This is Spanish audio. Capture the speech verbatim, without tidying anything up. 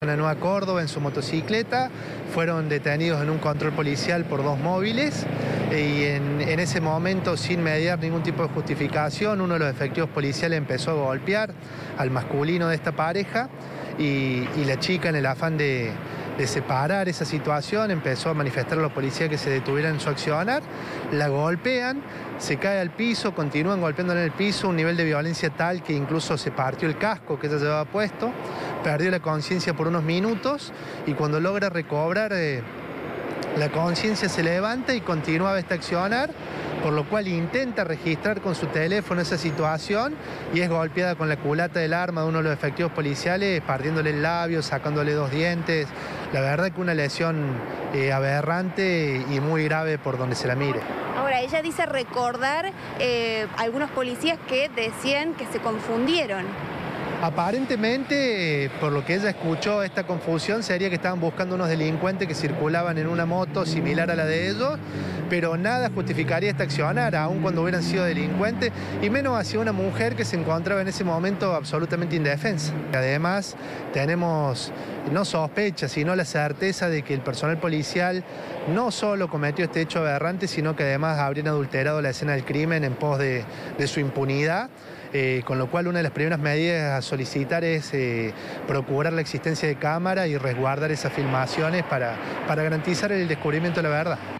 En la Nueva Córdoba, en su motocicleta, fueron detenidos en un control policial por dos móviles y en, en ese momento, sin mediar ningún tipo de justificación, uno de los efectivos policiales empezó a golpear al masculino de esta pareja y, y la chica, en el afán de, de separar esa situación, empezó a manifestar a los policías que se detuvieran en su accionar, la golpean, se cae al piso, continúan golpeándola en el piso, un nivel de violencia tal que incluso se partió el casco que ella llevaba puesto. Perdió la conciencia por unos minutos y cuando logra recobrar eh, la conciencia se levanta y continúa este accionar, por lo cual intenta registrar con su teléfono esa situación y es golpeada con la culata del arma de uno de los efectivos policiales, partiéndole el labio, sacándole dos dientes. La verdad que una lesión eh, aberrante y muy grave por donde se la mire. Ahora, ella dice recordar eh, algunos policías que decían que se confundieron. Aparentemente, por lo que ella escuchó, esta confusión sería que estaban buscando unos delincuentes que circulaban en una moto similar a la de ellos, pero nada justificaría este accionar, aun cuando hubieran sido delincuentes, y menos hacia una mujer que se encontraba en ese momento absolutamente indefensa. Además, tenemos no sospecha, sino la certeza de que el personal policial no solo cometió este hecho aberrante, sino que además habrían adulterado la escena del crimen en pos de, de su impunidad, eh, con lo cual una de las primeras medidas a solicitar es eh, procurar la existencia de cámara y resguardar esas filmaciones para, para garantizar el descubrimiento de la verdad.